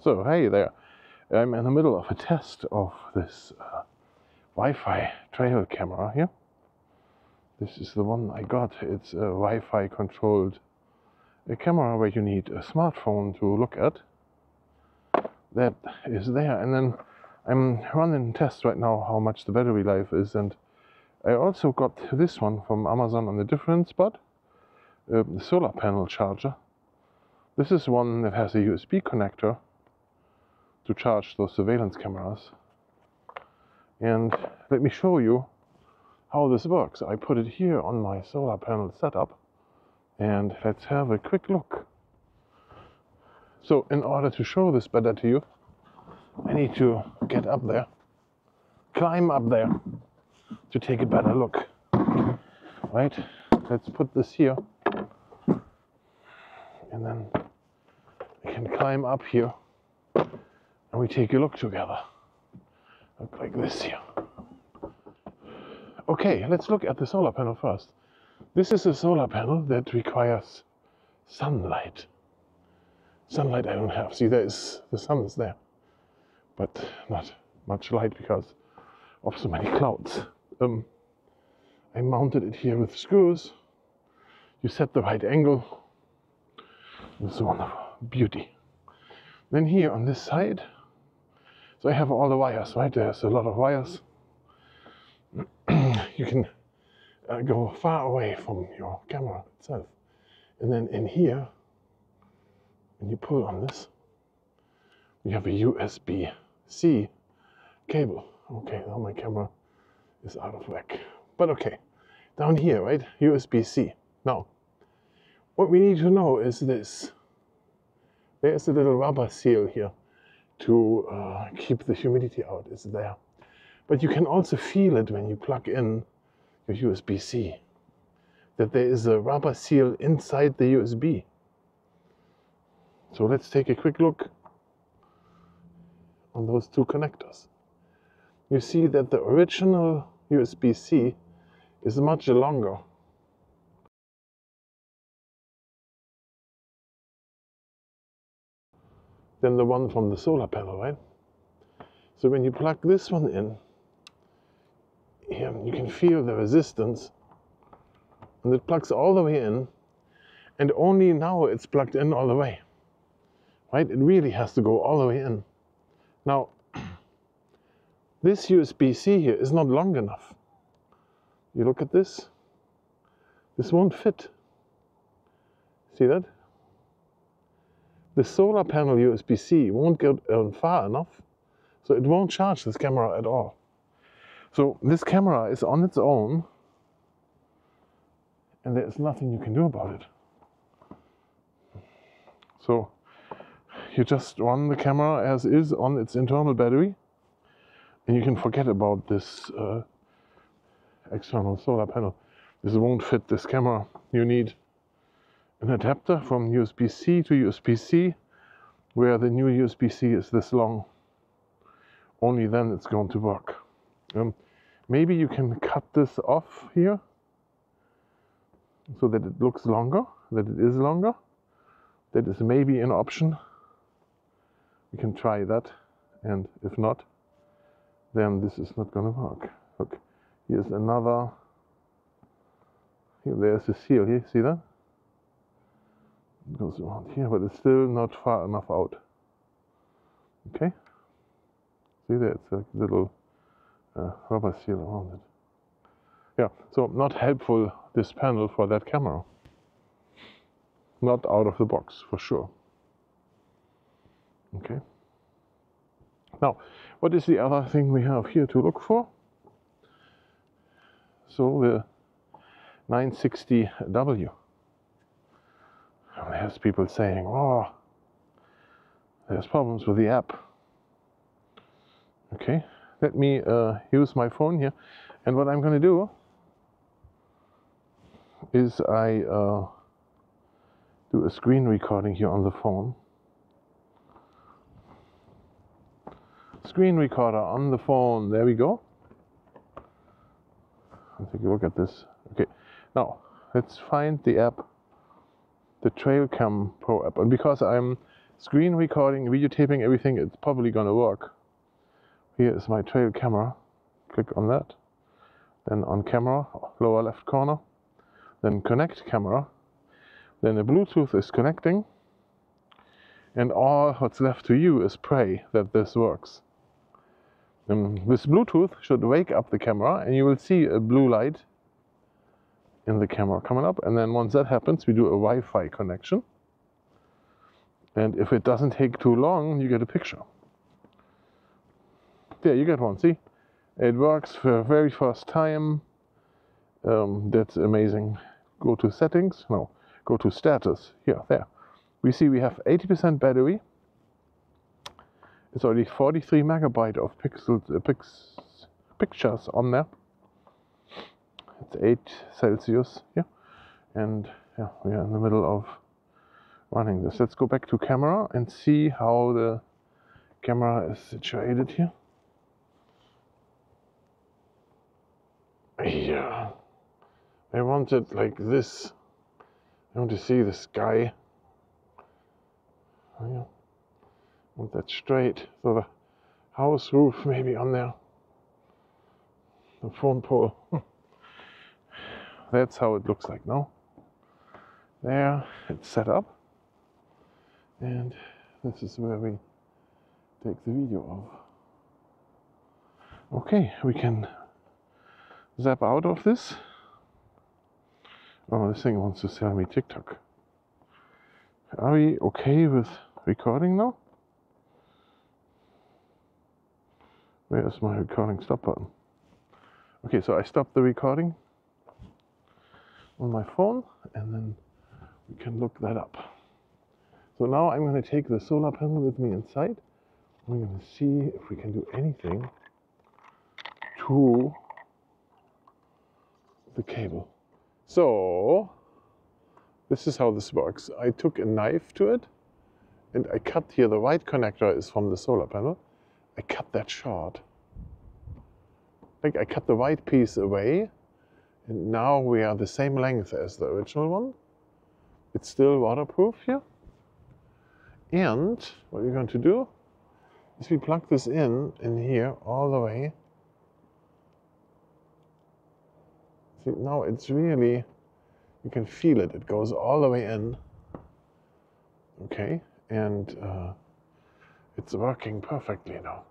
So, hey there, I'm in the middle of a test of this Wi-Fi trail camera here. This is the one I got. It's a Wi-Fi controlled camera where you need a smartphone to look at. That is there, and then I'm running tests right now how much the battery life is, and I also got this one from Amazon on a different spot, the solar panel charger. This is one that has a USB connector to charge those surveillance cameras. And let me show you how this works. I put it here on my solar panel setup, and let's have a quick look. So in order to show this better to you, I need to get up there, climb up there to take a better look. Right, let's put this here, and then I can climb up here and we take a look together. Look like this here. Okay, let's look at the solar panel first. This is a solar panel that requires sunlight. Sunlight I don't have. See, the sun is there, but not much light because of so many clouds. I mounted it here with screws. You set the right angle. It's a wonderful beauty. Then here on this side, so I have all the wires, right? There's a lot of wires. You can go far away from your camera itself. And then in here, when you pull on this, you have a USB-C cable. Okay, now my camera is out of whack. But okay, down here, right? USB-C. Now, what we need to know is this. There's a little rubber seal here to keep the humidity out. It's there. But you can also feel it when you plug in your USB-C, that there is a rubber seal inside the USB. So let's take a quick look on those two connectors. You see that the original USB-C is much longer. Than the one from the solar panel, right? So when you plug this one in, here you can feel the resistance, and it plugs all the way in, and only now it's plugged in all the way. Right? It really has to go all the way in. Now, this USB-C here is not long enough. You look at this. This won't fit. See that? The solar panel USB-C won't get far enough, so it won't charge this camera at all. So this camera is on its own, and there's nothing you can do about it. So you just run the camera as is on its internal battery, and you can forget about this external solar panel. This won't fit this camera. You need an adapter from USB-C to USB-C, where the new USB-C is this long. Only then it's going to work. Maybe you can cut this off here, so that it looks longer, that it is longer. That is maybe an option. You can try that, and if not, then this is not going to work. Look, here's another. Here, there's a seal here, see that? It goes around here, but it's still not far enough out. Okay? See there, it's a little rubber seal around it. Yeah, so not helpful, this panel for that camera. Not out of the box, for sure. Okay. Now, what is the other thing we have here to look for? So the 960W. There's people saying, "Oh, there's problems with the app." Okay, let me use my phone here, and what I'm going to do is I do a screen recording here on the phone. Screen recorder on the phone. There we go. Let's take a look at this. Okay, now let's find the app, the Trail Cam Pro app. And because I'm screen recording, video taping, everything, it's probably gonna work. Here is my trail camera. Click on that. Then on camera, lower left corner. Then connect camera. Then the Bluetooth is connecting. And all what's left to you is pray that this works. This Bluetooth should wake up the camera, and you will see a blue light in the camera coming up. And then once that happens, we do a Wi-Fi connection. And if it doesn't take too long, you get a picture. There, you get one, see? It works for the very first time. That's amazing. Go to settings, no, go to status, here, there. We see we have 80% battery. It's already 43 megabyte of pictures on there. It's 8 Celsius here. And yeah, we are in the middle of running this. Let's go back to camera and see how the camera is situated here. Yeah, I want it like this. I want to see the sky. I want that straight. So the house roof maybe on there. The phone pole. That's how it looks like now. There, it's set up. And this is where we take the video of. Okay, we can zap out of this. Oh, this thing wants to sell me TikTok. Are we okay with recording now? Where is my recording stop button? Okay, so I stopped the recording on my phone, and then we can look that up. So now I'm going to take the solar panel with me inside. I'm going to see if we can do anything to the cable. So this is how this works. I took a knife to it and I cut here. The white connector is from the solar panel. I cut that short. Like I cut the white piece away, and now we are the same length as the original one. It's still waterproof here. And what we're going to do is we plug this in here all the way. See, now it's really, you can feel it. It goes all the way in. Okay, and it's working perfectly now.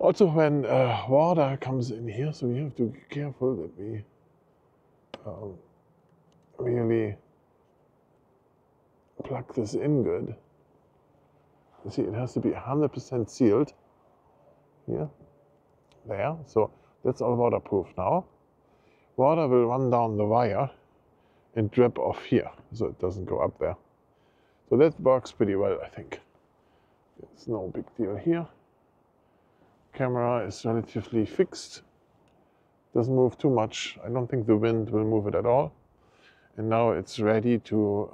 Also when water comes in here, so we have to be careful that we really plug this in good. You see, it has to be 100% sealed here, there. So that's all waterproof now. Water will run down the wire and drip off here, so it doesn't go up there. So that works pretty well, I think. It's no big deal here. Camera is relatively fixed. Doesn't move too much. I don't think the wind will move it at all. And now it's ready to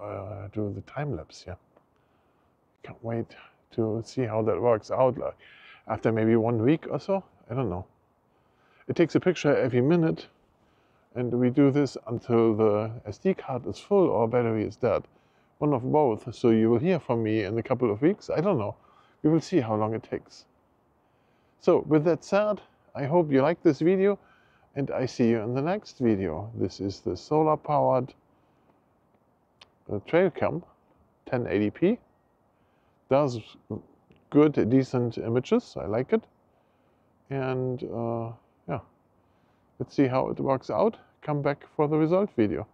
do the time lapse here. Can't wait to see how that works out. After maybe 1 week or so, I don't know. It takes a picture every minute, and we do this until the SD card is full or battery is dead. One of both, so you will hear from me in a couple of weeks. I don't know. We will see how long it takes. So with that said, I hope you liked this video, and I see you in the next video. This is the solar-powered Trail Cam 1080p. Does good, decent images. I like it. And yeah, let's see how it works out. Come back for the result video.